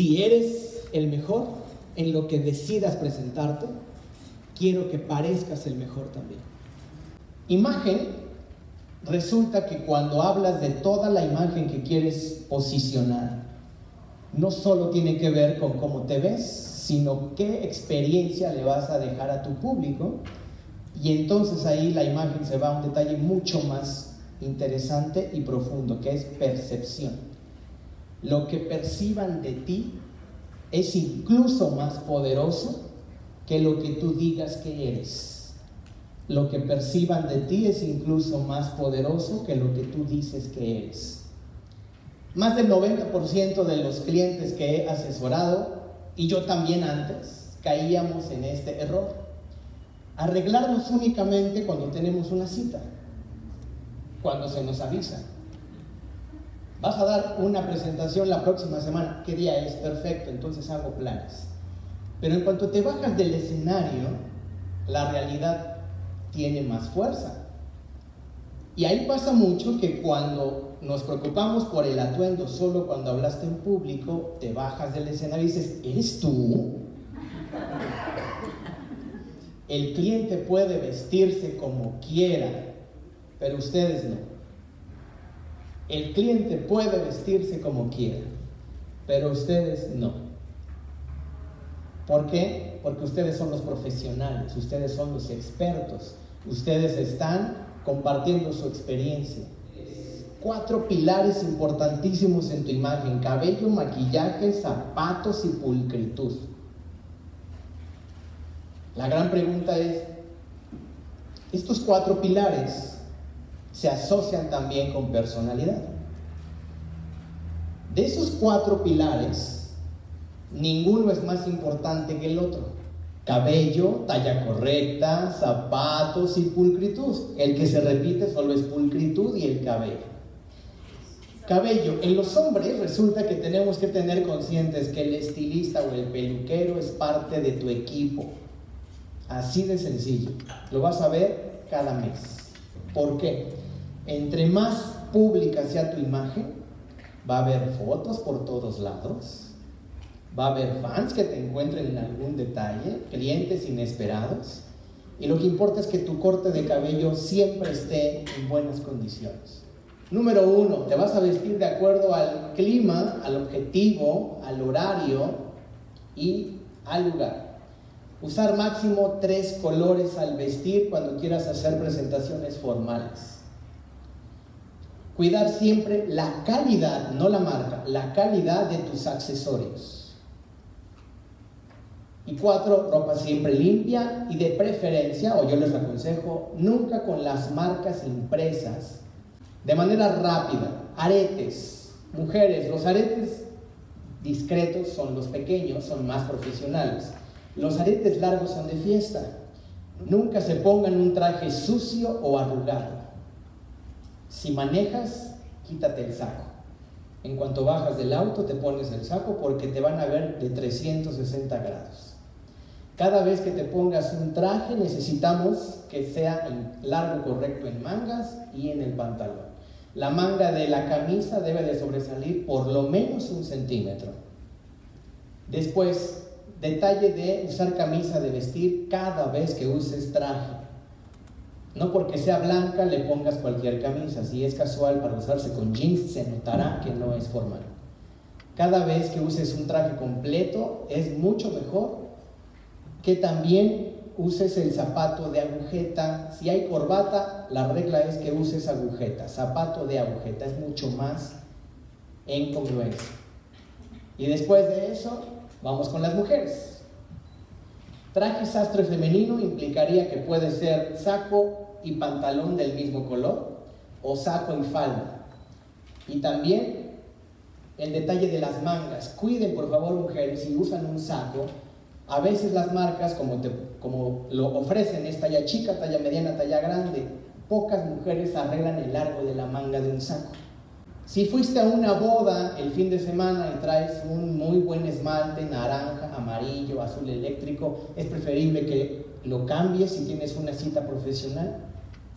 Si eres el mejor en lo que decidas presentarte, quiero que parezcas el mejor también. Imagen. Resulta que cuando hablas de toda la imagen que quieres posicionar, no solo tiene que ver con cómo te ves, sino qué experiencia le vas a dejar a tu público. Y entonces ahí la imagen se va a un detalle mucho más interesante y profundo, que es percepción. Lo que perciban de ti es incluso más poderoso que lo que tú digas que eres. Lo que perciban de ti es incluso más poderoso que lo que tú dices que eres. Más del 90% de los clientes que he asesorado, y yo también antes, caíamos en este error. Arreglarnos únicamente cuando tenemos una cita, cuando se nos avisa. Vas a dar una presentación la próxima semana. ¿Qué día es? Perfecto, entonces hago planes. Pero en cuanto te bajas del escenario, la realidad tiene más fuerza. Y ahí pasa mucho que cuando nos preocupamos por el atuendo, solo cuando hablaste en público, te bajas del escenario y dices, ¿eres tú? El cliente puede vestirse como quiera, pero ustedes no. El cliente puede vestirse como quiera, pero ustedes no. ¿Por qué? Porque ustedes son los profesionales, ustedes son los expertos, ustedes están compartiendo su experiencia. 4 pilares importantísimos en tu imagen: cabello, maquillaje, zapatos y pulcritud. La gran pregunta es, ¿estos 4 pilares se asocian también con personalidad? De esos 4 pilares, ninguno es más importante que el otro. Cabello, talla correcta, zapatos y pulcritud. El que se repite solo es pulcritud y el cabello. Cabello. En los hombres resulta que tenemos que tener conscientes que el estilista o el peluquero es parte de tu equipo. Así de sencillo. Lo vas a ver cada mes. ¿Por qué? Entre más pública sea tu imagen, va a haber fotos por todos lados. Va a haber fans que te encuentren en algún detalle, clientes inesperados, y lo que importa es que tu corte de cabello siempre esté en buenas condiciones. Número 1, te vas a vestir de acuerdo al clima, al objetivo, al horario y al lugar. Usar máximo 3 colores al vestir cuando quieras hacer presentaciones formales. Cuidar siempre la calidad, no la marca, la calidad de tus accesorios. Y 4, ropa siempre limpia y de preferencia, o yo les aconsejo, nunca con las marcas impresas. De manera rápida, aretes. Mujeres, los aretes discretos son los pequeños, son más profesionales. Los aretes largos son de fiesta. Nunca se pongan un traje sucio o arrugado. Si manejas, quítate el saco. En cuanto bajas del auto, te pones el saco porque te van a ver de 360 grados. Cada vez que te pongas un traje necesitamos que sea en largo correcto en mangas y en el pantalón. La manga de la camisa debe de sobresalir por lo menos un centímetro. Después, detalle de usar camisa de vestir cada vez que uses traje. No porque sea blanca le pongas cualquier camisa. Si es casual para usarse con jeans, se notará que no es formal. Cada vez que uses un traje completo es mucho mejor que también uses el zapato de agujeta. Si hay corbata, la regla es que uses agujeta, zapato de agujeta, es mucho más en congruencia. Y después de eso, vamos con las mujeres. Traje sastre femenino implicaría que puede ser saco y pantalón del mismo color, o saco y falda. Y también el detalle de las mangas. Cuiden, por favor, mujeres, si usan un saco. A veces las marcas, como lo ofrecen, es talla chica, talla mediana, talla grande. Pocas mujeres arreglan el largo de la manga de un saco. Si fuiste a una boda el fin de semana y traes un muy buen esmalte, naranja, amarillo, azul eléctrico, es preferible que lo cambies si tienes una cita profesional.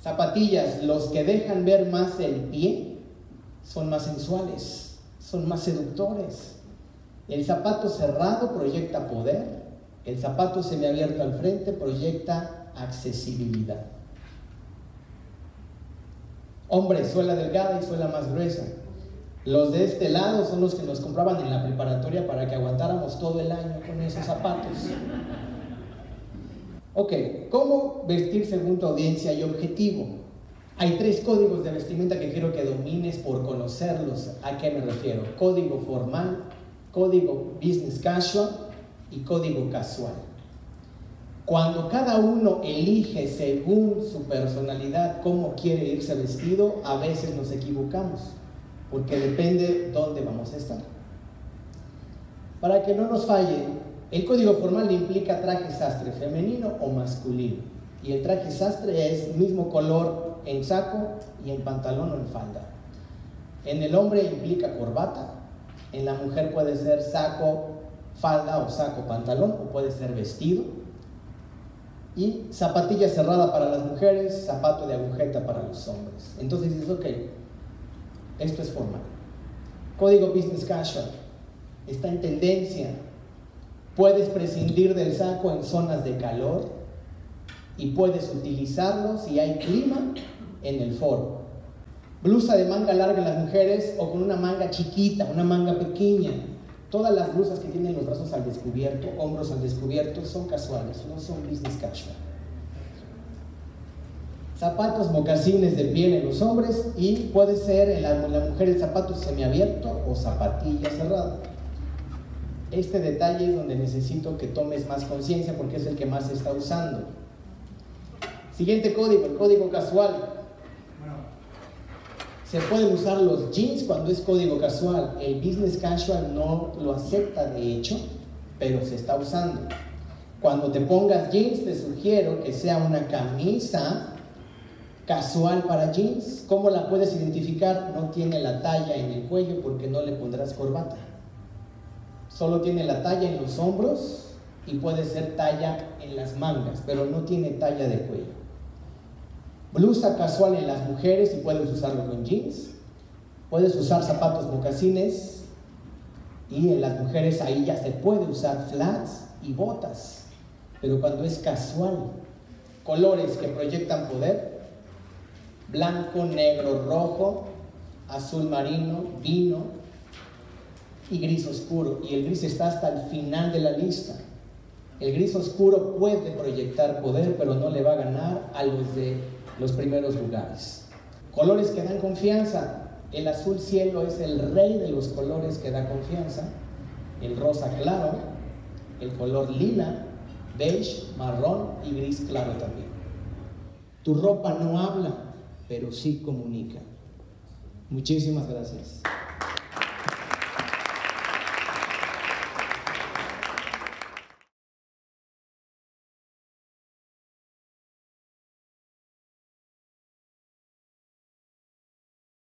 Zapatillas, los que dejan ver más el pie, son más sensuales, son más seductores. El zapato cerrado proyecta poder, el zapato semiabierto al frente proyecta accesibilidad. Hombre, suela delgada y suela más gruesa. Los de este lado son los que nos compraban en la preparatoria para que aguantáramos todo el año con esos zapatos. Ok, ¿cómo vestir según tu audiencia y objetivo? Hay tres códigos de vestimenta que quiero que domines por conocerlos. ¿A qué me refiero? Código formal, código business casual y código casual. Cuando cada uno elige según su personalidad cómo quiere irse vestido, a veces nos equivocamos, porque depende dónde vamos a estar. Para que no nos falle, el código formal implica traje sastre femenino o masculino, y el traje sastre es mismo color en saco y en pantalón o en falda. En el hombre implica corbata, en la mujer puede ser saco, falda o saco, pantalón, o puede ser vestido. Y zapatilla cerrada para las mujeres, zapato de agujeta para los hombres. Entonces dices, ok, esto es formal. Código business casual, está en tendencia. Puedes prescindir del saco en zonas de calor y puedes utilizarlo si hay clima en el foro. Blusa de manga larga en las mujeres o con una manga chiquita, una manga pequeña. Todas las blusas que tienen los brazos al descubierto, hombros al descubierto, son casuales, no son business casual. Zapatos mocasines de piel en los hombres y puede ser en la mujer el zapato semiabierto o zapatilla cerrada. Este detalle es donde necesito que tomes más conciencia porque es el que más se está usando. Siguiente código, el código casual. Se pueden usar los jeans cuando es código casual. El business casual no lo acepta, de hecho, pero se está usando. Cuando te pongas jeans, te sugiero que sea una camisa casual para jeans. ¿Cómo la puedes identificar? No tiene la talla en el cuello porque no le pondrás corbata. Solo tiene la talla en los hombros y puede ser talla en las mangas, pero no tiene talla de cuello. Blusa casual en las mujeres y puedes usarlo con jeans. Puedes usar zapatos mocasines y en las mujeres ahí ya se puede usar flats y botas. Pero cuando es casual, colores que proyectan poder: blanco, negro, rojo, azul marino, vino y gris oscuro. Y el gris está hasta el final de la lista. El gris oscuro puede proyectar poder, pero no le va a ganar a los de los primeros lugares. Colores que dan confianza. El azul cielo es el rey de los colores que da confianza. El rosa claro, el color lila, beige, marrón y gris claro también. Tu ropa no habla, pero sí comunica. Muchísimas gracias.